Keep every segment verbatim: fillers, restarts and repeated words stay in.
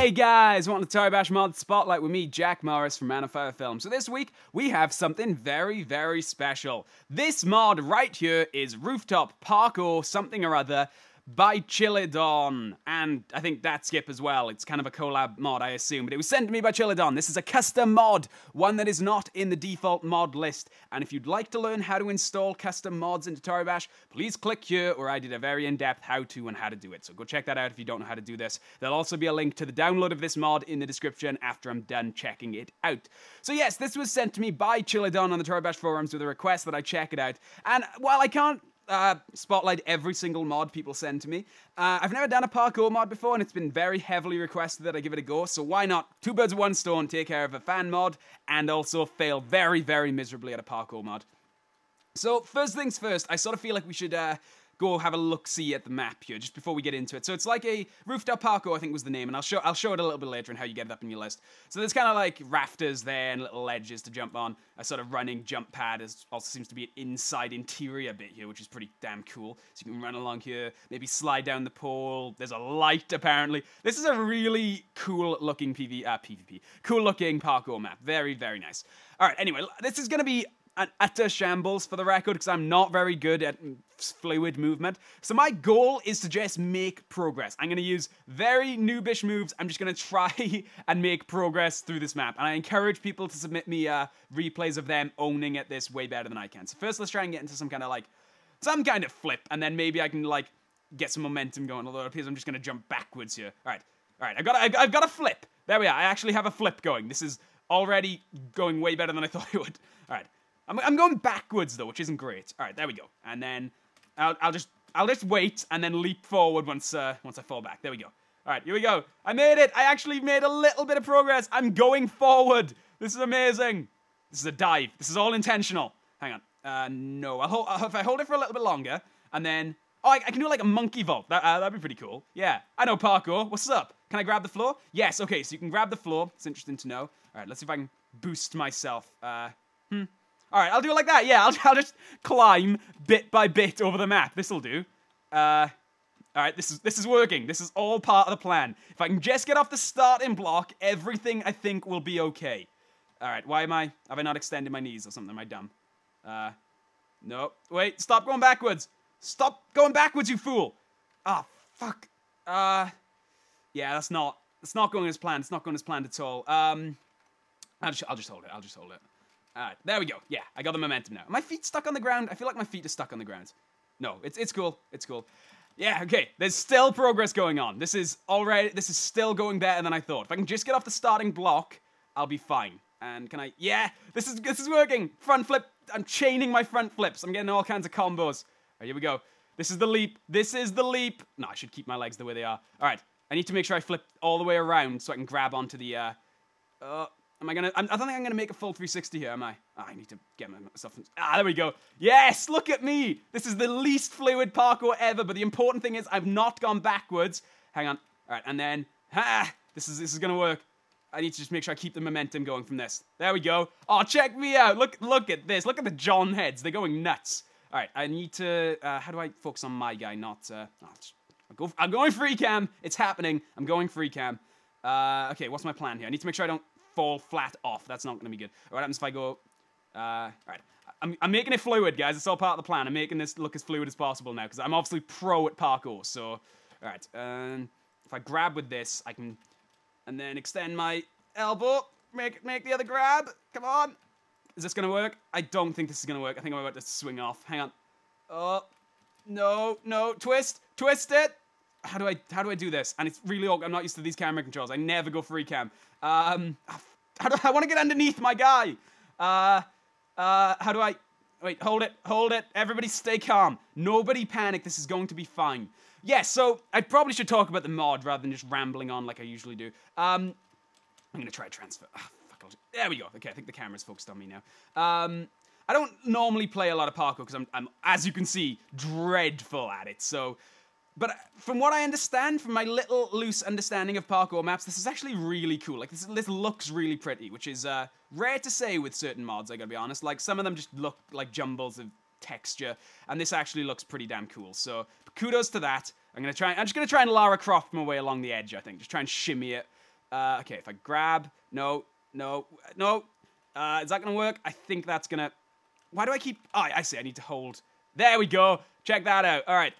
Hey guys, welcome to Toribash Mod Spotlight with me, Jack Morris from Man On Fire Films. So this week, we have something very, very special. This mod right here is Rooftop Parkour something or other by Chilledan, and I think that skip as well. It's kind of a collab mod, I assume, but it was sent to me by Chilledan. This is a custom mod, one that is not in the default mod list, and if you'd like to learn how to install custom mods into Toribash, please click here, where I did a very in-depth how-to on how to do it, so go check that out if you don't know how to do this. There'll also be a link to the download of this mod in the description after I'm done checking it out. So yes, this was sent to me by Chilledan on the Toribash forums with a request that I check it out, and while I can't Uh, spotlight every single mod people send to me. Uh, I've never done a parkour mod before, and it's been very heavily requested that I give it a go, so why not? Two birds with one stone, take care of a fan mod, and also fail very, very miserably at a parkour mod. So, first things first, I sort of feel like we should uh, go have a look-see at the map here, just before we get into it. So it's like a rooftop parkour, I think was the name, and I'll show, I'll show it a little bit later on how you get it up in your list. So there's kind of like rafters there and little ledges to jump on. A sort of running jump pad is, also seems to be an inside interior bit here, which is pretty damn cool. So you can run along here, maybe slide down the pole. There's a light, apparently. This is a really cool-looking P V, uh, P V P. Cool-looking parkour map. Very, very nice. All right, anyway, this is going to be an utter shambles for the record, because I'm not very good at fluid movement. So my goal is to just make progress. I'm going to use very noobish moves. I'm just going to try and make progress through this map. And I encourage people to submit me uh, replays of them owning it this way better than I can. So first, let's try and get into some kind of like, some kind of flip. And then maybe I can like get some momentum going. Although it appears I'm just going to jump backwards here. All right. All right. I've got, I've, I've got a flip. There we are. I actually have a flip going. This is already going way better than I thought it would. All right. I'm going backwards, though, which isn't great. All right, there we go. And then I'll, I'll just I'll just wait and then leap forward once uh, once I fall back. There we go. All right, here we go. I made it. I actually made a little bit of progress. I'm going forward. This is amazing. This is a dive. This is all intentional. Hang on. Uh, no, I'll hold, uh, if I hold it for a little bit longer and then... Oh, I, I can do like a monkey vault. That, uh, that'd be pretty cool. Yeah, I know parkour. What's up? Can I grab the floor? Yes, okay, so you can grab the floor. It's interesting to know. All right, let's see if I can boost myself. Uh, hmm. All right, I'll do it like that. Yeah, I'll, I'll just climb bit by bit over the map. This'll do. Uh, all right, this is this is working. This is all part of the plan. If I can just get off the starting block, everything I think will be okay. All right, why am I? Have I not extended my knees or something? Am I dumb? Uh, no. Wait, stop going backwards. Stop going backwards, you fool. Ah, fuck. Uh, yeah, that's not. It's not going as planned. It's not going as planned at all. Um, I'll just, I'll just hold it. I'll just hold it. All right, there we go. Yeah, I got the momentum now. Are my feet stuck on the ground? I feel like my feet are stuck on the ground. No, it's it's cool. It's cool. Yeah, okay. There's still progress going on. This is already. This is still going better than I thought. If I can just get off the starting block, I'll be fine. And can I? Yeah, this is this is working. Front flip. I'm chaining my front flips. I'm getting all kinds of combos. All right, here we go. This is the leap. This is the leap. No, I should keep my legs the way they are. All right, I need to make sure I flip all the way around so I can grab onto the. Uh, uh, Am I gonna? I don't think I'm gonna make a full three sixty here, am I? Oh, I need to get myself. Ah, there we go. Yes, look at me. This is the least fluid parkour ever. But the important thing is I've not gone backwards. Hang on. All right, and then ah, this is this is gonna work. I need to just make sure I keep the momentum going from this. There we go. Oh, check me out. Look, look at this. Look at the John heads. They're going nuts. All right, I need to. Uh, how do I focus on my guy? Not. Uh, oh, I'll go. I'm going free cam. It's happening. I'm going free cam. Uh, okay, what's my plan here? I need to make sure I don't fall flat off. That's not going to be good. What happens if I go... Uh, all right. I'm, I'm making it fluid, guys. It's all part of the plan. I'm making this look as fluid as possible now, because I'm obviously pro at parkour, so... All right. Um, if I grab with this, I can... And then extend my elbow. Make make the other grab. Come on. Is this going to work? I don't think this is going to work. I think I'm about to swing off. Hang on. Oh. No. No. Twist. Twist it. How do I how do I do this? And it's really awkward. I'm not used to these camera controls. I never go free cam. Um, how do I, I want to get underneath my guy? Uh, uh, how do I? Wait, hold it, hold it. Everybody, stay calm. Nobody panic. This is going to be fine. Yes. Yeah, so I probably should talk about the mod rather than just rambling on like I usually do. Um, I'm gonna try transfer. Oh, fuck, I'll just, there we go. Okay, I think the camera's focused on me now. Um. I don't normally play a lot of parkour because I'm, I'm, as you can see, dreadful at it. So. But from what I understand, from my little loose understanding of parkour maps, this is actually really cool. Like, this, this looks really pretty, which is uh, rare to say with certain mods, I gotta be honest. Like, some of them just look like jumbles of texture, and this actually looks pretty damn cool. So, kudos to that. I'm gonna try, I'm just gonna try and Lara Croft my way along the edge, I think. Just try and shimmy it. Uh, okay, if I grab, no, no, no. Uh, is that gonna work? I think that's gonna, why do I keep, oh, I see, I need to hold. There we go, check that out, all right.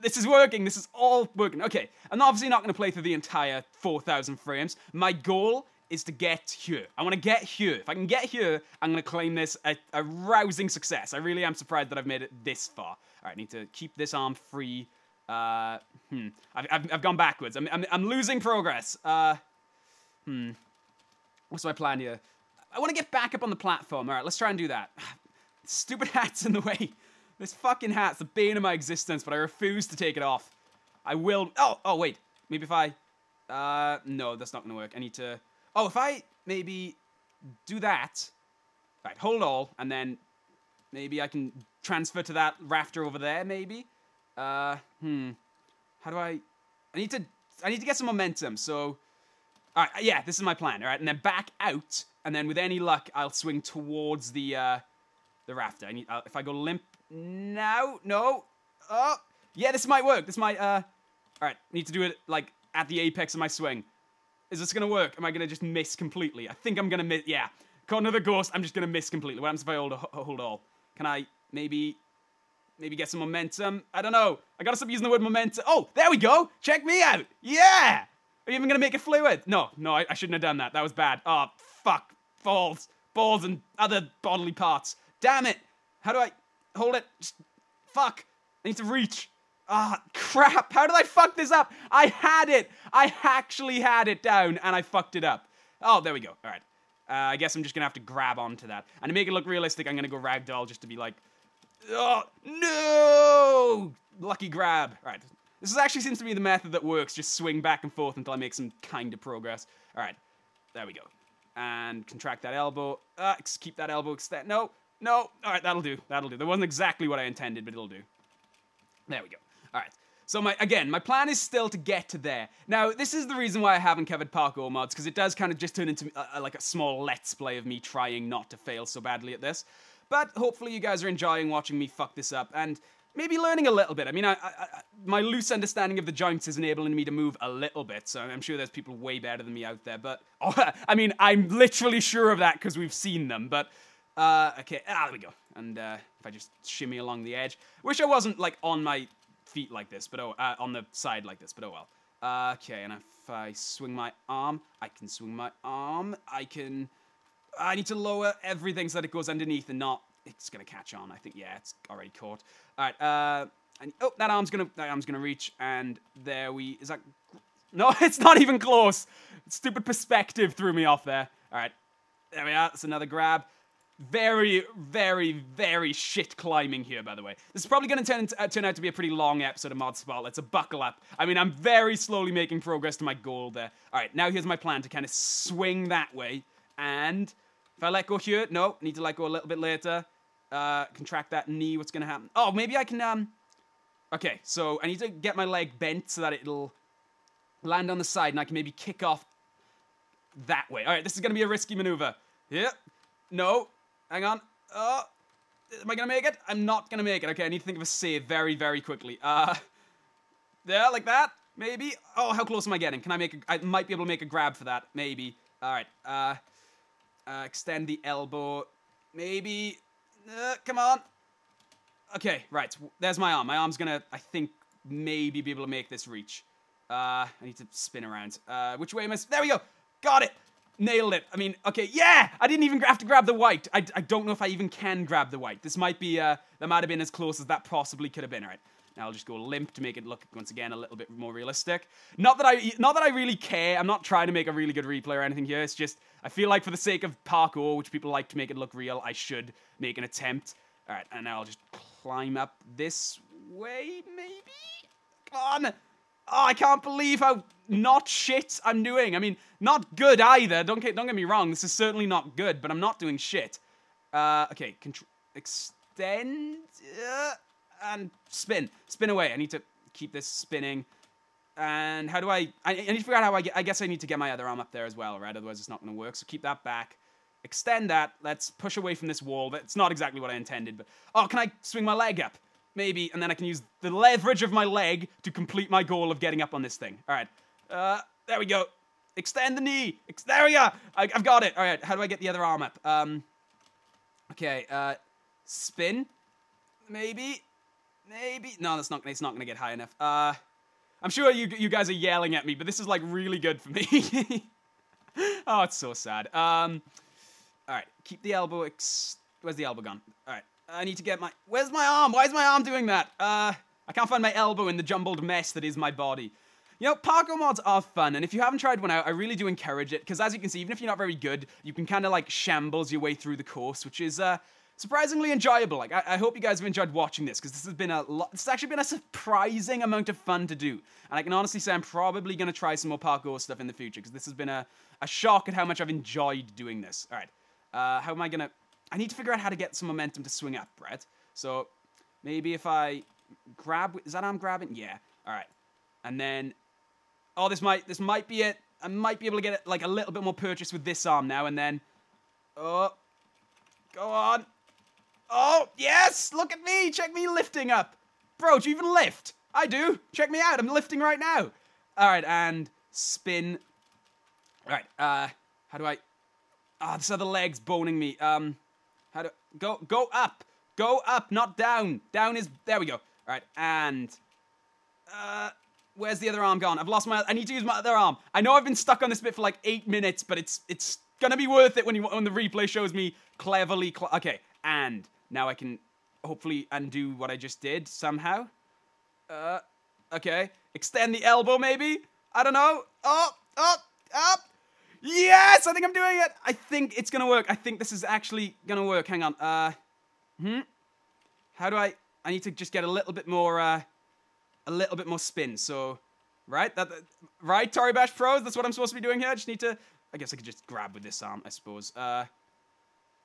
This is working, this is all working. Okay, I'm obviously not gonna play through the entire four thousand frames. My goal is to get here. I wanna get here. If I can get here, I'm gonna claim this a, a rousing success. I really am surprised that I've made it this far. All right, I need to keep this arm free. Uh, hmm, I've, I've, I've gone backwards. I'm, I'm, I'm losing progress. Uh, hmm, what's my plan here? I wanna get back up on the platform. All right, let's try and do that. Stupid hat's in the way. This fucking hat's the bane of my existence, but I refuse to take it off. I will, oh, oh wait, maybe if I, uh, no, that's not gonna work. I need to, oh, if I maybe do that, right, hold all, and then maybe I can transfer to that rafter over there, maybe? Uh, hmm, how do I, I need to, I need to get some momentum, so, all right, yeah, this is my plan, all right, and then back out, and then with any luck, I'll swing towards the, uh, the rafter. I need, uh, if I go limp, no, no, oh, yeah, this might work, this might, uh, alright, need to do it, like, at the apex of my swing. Is this gonna work? Am I gonna just miss completely? I think I'm gonna miss, yeah, caught another ghost, I'm just gonna miss completely. What happens if I hold, hold all? Can I, maybe, maybe get some momentum? I don't know, I gotta stop using the word momentum. Oh, there we go, check me out, yeah! Are you even gonna make it fluid? No, no, I, I shouldn't have done that, that was bad. Oh, fuck, balls, balls and other bodily parts. Damn it, how do I... Hold it. Just, fuck. I need to reach. Ah, oh, crap. How did I fuck this up? I had it. I actually had it down, and I fucked it up. Oh, there we go. All right. Uh, I guess I'm just going to have to grab onto that. And to make it look realistic, I'm going to go ragdoll just to be like, oh, no! Lucky grab. All right. This is actually seems to be the method that works. Just swing back and forth until I make some kind of progress. All right. There we go. And contract that elbow. Uh, keep that elbow extended. No. No, all right, that'll do, that'll do. That wasn't exactly what I intended, but it'll do. There we go, all right. So my, again, my plan is still to get to there. Now, this is the reason why I haven't covered parkour mods, because it does kind of just turn into a, a, like a small let's play of me trying not to fail so badly at this. But hopefully you guys are enjoying watching me fuck this up, and maybe learning a little bit. I mean, I, I, I, my loose understanding of the joints is enabling me to move a little bit, so I'm sure there's people way better than me out there, but, oh, I mean, I'm literally sure of that because we've seen them, but, Uh, okay, ah, there we go. And, uh, if I just shimmy along the edge. Wish I wasn't, like, on my feet like this, but oh, uh, on the side like this, but oh well. Uh, okay, and if I swing my arm, I can swing my arm, I can... I need to lower everything so that it goes underneath and not... It's gonna catch on, I think, yeah, it's already caught. Alright, uh, and, oh, that arm's gonna, that arm's gonna reach, and there we... Is that... No, it's not even close! Stupid perspective threw me off there. Alright, there we are, that's another grab. Very, very, very shit climbing here, by the way. This is probably going to turn, into, uh, turn out to be a pretty long episode of Mod Spot. Let's buckle up. I mean, I'm very slowly making progress to my goal there. All right, now here's my plan to kind of swing that way. And if I let go here, no, need to let go a little bit later. Uh, contract that knee, what's going to happen? Oh, maybe I can, um... Okay, so I need to get my leg bent so that it'll land on the side and I can maybe kick off that way. All right, this is going to be a risky maneuver. Yep. No. Hang on. Oh, am I gonna make it? I'm not gonna make it. Okay, I need to think of a save very, very quickly. Uh, there, like that, maybe. Oh, how close am I getting? Can I make a, I might be able to make a grab for that, maybe. All right, uh, uh extend the elbow, maybe. Uh, come on. Okay, right, there's my arm. My arm's gonna, I think, maybe be able to make this reach. Uh, I need to spin around. Uh, which way am I, there we go, got it. Nailed it. I mean, okay, yeah! I didn't even have to grab the white. I, I don't know if I even can grab the white. This might be, uh, that might have been as close as that possibly could have been. All right, now I'll just go limp to make it look, once again, a little bit more realistic. Not that I, not that I really care. I'm not trying to make a really good replay or anything here. It's just, I feel like for the sake of parkour, which people like to make it look real, I should make an attempt. All right, and now I'll just climb up this way, maybe? Come on! Oh, I can't believe how not shit I'm doing. I mean, not good either. Don't get, don't get me wrong. This is certainly not good, but I'm not doing shit. Uh, okay, extend uh, and spin. Spin away. I need to keep this spinning. And how do I... I, I need to figure out how I get... I guess I need to get my other arm up there as well, right? Otherwise, it's not going to work. So keep that back. Extend that. Let's push away from this wall. That's not exactly what I intended, but... Oh, can I swing my leg up? Maybe, and then I can use the leverage of my leg to complete my goal of getting up on this thing. All right, uh, there we go. Extend the knee. Ex there we go. I, I've got it. All right. How do I get the other arm up? Um. Okay. Uh, spin. Maybe. Maybe. No, that's not. It's not gonna get high enough. Uh, I'm sure you you guys are yelling at me, but this is like really good for me. Oh, it's so sad. Um. All right. Keep the elbow. Ex Where's the elbow gone? All right. I need to get my. Where's my arm? Why is my arm doing that? Uh. I can't find my elbow in the jumbled mess that is my body. You know, parkour mods are fun, and if you haven't tried one out, I really do encourage it, because as you can see, even if you're not very good, you can kind of, like, shambles your way through the course, which is, uh, surprisingly enjoyable. Like, I, I hope you guys have enjoyed watching this, because this has been a lot, it's actually been a surprising amount of fun to do, and I can honestly say I'm probably going to try some more parkour stuff in the future, because this has been a, a shock at how much I've enjoyed doing this. Alright, uh, how am I going to, I need to figure out how to get some momentum to swing up, right? So, maybe if I grab, is that arm grabbing? Yeah, alright, and then, oh, this might, this might be it. I might be able to get it, like, a little bit more purchase with this arm now, and then... Oh. Go on. Oh, yes! Look at me! Check me lifting up! Bro, do you even lift? I do! Check me out! I'm lifting right now! Alright, and spin. Alright, uh, how do I... Ah, oh, this other leg's boning me. Um, how do... Go, go up! Go up, not down! Down is... There we go. Alright, and... Uh... Where's the other arm gone? I've lost my, I need to use my other arm. I know I've been stuck on this bit for like eight minutes, but it's it's gonna be worth it when you when the replay shows me cleverly, cl okay, and now I can hopefully undo what I just did somehow. Uh, okay, extend the elbow maybe? I don't know. Oh, up, up. Yes, I think I'm doing it. I think it's gonna work. I think this is actually gonna work. Hang on, uh, hmm? How do I, I need to just get a little bit more, uh, a little bit more spin, so, right? That, that, right, Toribash Pros? That's what I'm supposed to be doing here? I just need to, I guess I could just grab with this arm, I suppose. Uh,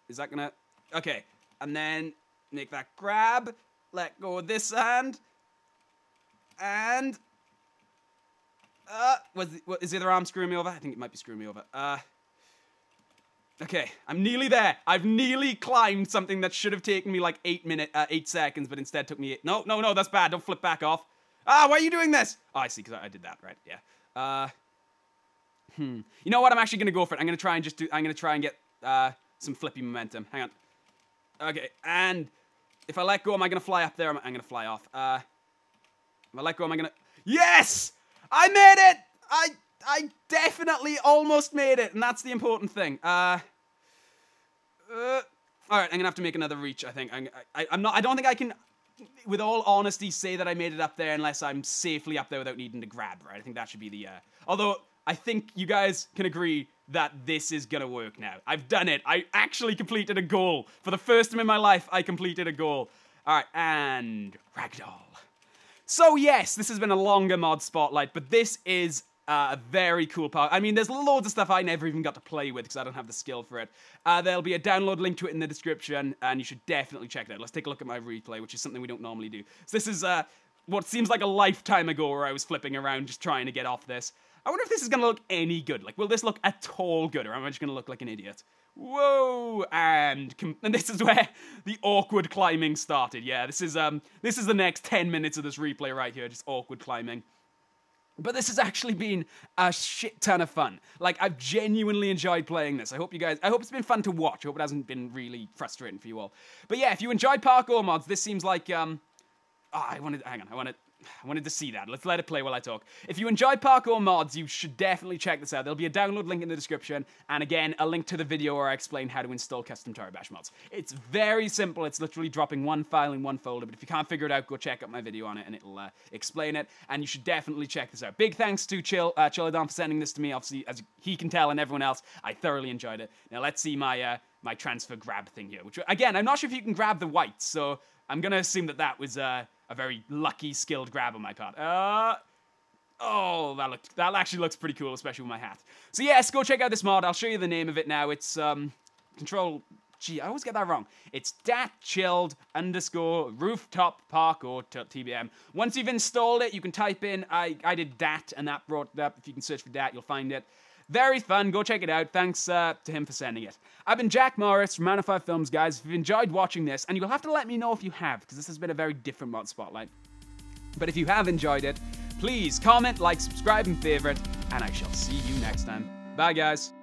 is that gonna, okay. And then, make that grab, let go of this hand, and, uh, was the, what, is the other arm screwing me over? I think it might be screwing me over. Uh, okay, I'm nearly there. I've nearly climbed something that should have taken me like eight minute, uh, eight seconds, but instead took me, eight. no, no, no, that's bad, don't flip back off. Ah, why are you doing this? Oh, I see, because I, I did that, right? Yeah. Uh, hmm. You know what? I'm actually going to go for it. I'm going to try and just do... I'm going to try and get uh, some flippy momentum. Hang on. Okay, and if I let go, am I going to fly up there? Am I, I'm going to fly off. Uh, if I let go, am I going to... Yes! I made it! I I definitely almost made it, and that's the important thing. Uh, uh, all right, I'm going to have to make another reach, I think. I'm, I, I'm not... I don't think I can... with all honesty, say that I made it up there unless I'm safely up there without needing to grab, right? I think that should be the, uh... although, I think you guys can agree that this is gonna work now. I've done it. I actually completed a goal. For the first time in my life, I completed a goal. All right, and... Ragdoll. So, yes, this has been a longer mod spotlight, but this is... Uh, a very cool park. I mean, there's loads of stuff I never even got to play with because I don't have the skill for it. Uh, there'll be a download link to it in the description, and you should definitely check it out. Let's take a look at my replay, which is something we don't normally do. So this is uh, what seems like a lifetime ago where I was flipping around just trying to get off this. I wonder if this is going to look any good. Like, will this look at all good, or am I just going to look like an idiot? Whoa! And, and this is where the awkward climbing started. Yeah, this is, um, this is the next ten minutes of this replay right here, just awkward climbing. But this has actually been a shit ton of fun. Like, I've genuinely enjoyed playing this. I hope you guys, I hope it's been fun to watch. I hope it hasn't been really frustrating for you all. But yeah, if you enjoyed parkour mods, this seems like, um, oh, I wanted, hang on, I wanted, I wanted to see that. Let's let it play while I talk. If you enjoyed parkour mods, you should definitely check this out. There'll be a download link in the description, and again, a link to the video where I explain how to install custom Toribash mods. It's very simple. It's literally dropping one file in one folder, but if you can't figure it out, go check out my video on it, and it'll uh, explain it, and you should definitely check this out. Big thanks to Chill, uh, Chilledan for sending this to me. Obviously, as he can tell, and everyone else, I thoroughly enjoyed it. Now, let's see my, uh, my transfer grab thing here, which, again, I'm not sure if you can grab the white, so I'm gonna assume that that was... Uh, A very lucky, skilled grab on my part. Uh, oh, that looked, that actually looks pretty cool, especially with my hat. So yes, go check out this mod. I'll show you the name of it now. It's um, Control G. I always get that wrong. It's datchilled underscore rooftop park or T B M. Once you've installed it, you can type in I I did dat, and that brought it up. If you can search for dat, you'll find it. Very fun, go check it out. Thanks uh, to him for sending it. I've been Jack Morris from Man On Fire Films, guys. If you've enjoyed watching this, and you'll have to let me know if you have, because this has been a very different mod spotlight. But if you have enjoyed it, please comment, like, subscribe, and favorite. and I shall see you next time. Bye, guys.